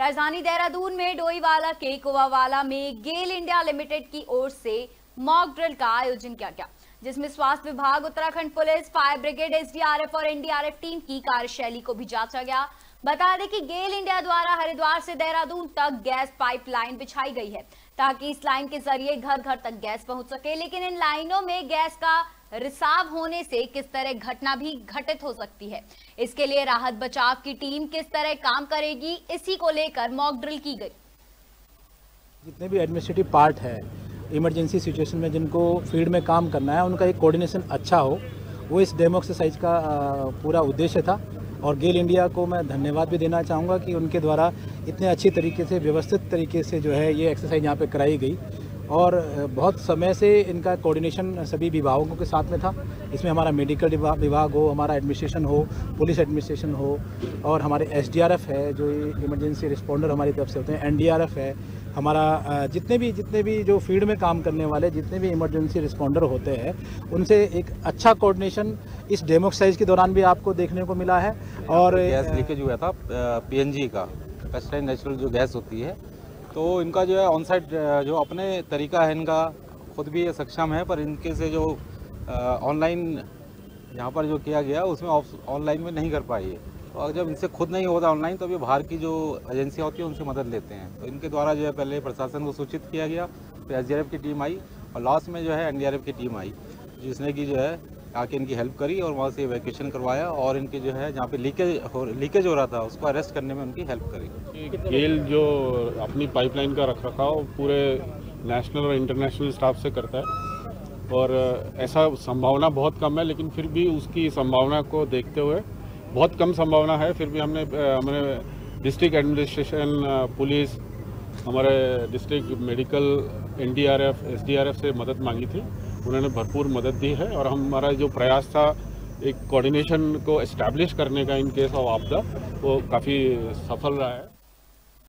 राजधानी देहरादून में डोईवाला केकवावाला में गेल इंडिया लिमिटेड की ओर से मॉक ड्रिल का आयोजन किया गया, जिसमें स्वास्थ्य विभाग, Uttarakhand police, fire brigade, SDRF और एनडीआरएफ टीम की कार्यशैली को भी जांचा गया। बता दें कि गेल इंडिया द्वारा हरिद्वार से देहरादून तक गैस पाइपलाइन बिछाई गई है ताकि इस लाइन के जरिए घर घर तक गैस पहुंच सके, लेकिन इन लाइनों में गैस का रिसाव होने से किस तरह घटना भी घटित हो सकती है, इसके लिए राहत बचाव की टीम किस तरह काम करेगी, इसी को लेकर मॉक ड्रिल की गई। जितने भी एडमिनिस्ट्रेटिव पार्ट है इमरजेंसी सिचुएशन में जिनको फील्ड में काम करना है, उनका एक कोऑर्डिनेशन अच्छा हो, वो इस डेमो एक्सरसाइज का पूरा उद्देश्य था। और गेल इंडिया को मैं धन्यवाद भी देना चाहूँगा कि उनके द्वारा इतने अच्छी तरीके से, व्यवस्थित तरीके से जो है ये एक्सरसाइज यहाँ पे कराई गई और बहुत समय से इनका कोऑर्डिनेशन सभी विभागों के साथ में था। इसमें हमारा मेडिकल विभाग हो, हमारा एडमिनिस्ट्रेशन हो, पुलिस एडमिनिस्ट्रेशन हो, और हमारे एसडीआरएफ है जो इमरजेंसी रिस्पॉन्डर हमारी तरफ से होते हैं, एनडीआरएफ है, हमारा जितने भी जो फील्ड में काम करने वाले जितने भी इमरजेंसी रिस्पॉन्डर होते हैं, उनसे एक अच्छा कोऑर्डिनेशन इस डेमो एक्सरसाइज के दौरान भी आपको देखने को मिला है। और गैस लीकेज हुआ था PNG का, पेस्टाइन नेचुरल जो गैस होती है, तो इनका जो है ऑन साइड जो अपने तरीका है, इनका खुद भी ये सक्षम है, पर इनके से जो ऑनलाइन यहाँ पर जो किया गया उसमें ऑनलाइन में नहीं कर पाई है। तो अगर जब इनसे खुद नहीं होता ऑनलाइन, तो अभी बाहर की जो एजेंसियाँ होती हैं उनसे मदद लेते हैं। तो इनके द्वारा जो है पहले प्रशासन को सूचित किया गया, फिर SDRF की टीम आई और लास्ट में जो है NDRF की टीम आई, जिसने कि जो है आके इनकी हेल्प करी और वहाँ से एवैक्यूएशन करवाया और इनके जो है जहाँ पे लीकेज हो रहा था उसको अरेस्ट करने में उनकी हेल्प करी। गेल जो अपनी पाइपलाइन का रखरखाव पूरे नेशनल और इंटरनेशनल स्टाफ से करता है और ऐसा संभावना बहुत कम है, लेकिन फिर भी उसकी संभावना को देखते हुए, बहुत कम संभावना है फिर भी, हमने डिस्ट्रिक्ट एडमिनिस्ट्रेशन, पुलिस, हमारे डिस्ट्रिक्ट मेडिकल, NDRF, SDRF से मदद मांगी थी, उन्होंने भरपूर मदद दी है। और हमारा जो प्रयास था एक कोऑर्डिनेशन को एस्टैब्लिश करने का इन केस ऑफ आपदा, वो काफ़ी सफल रहा है।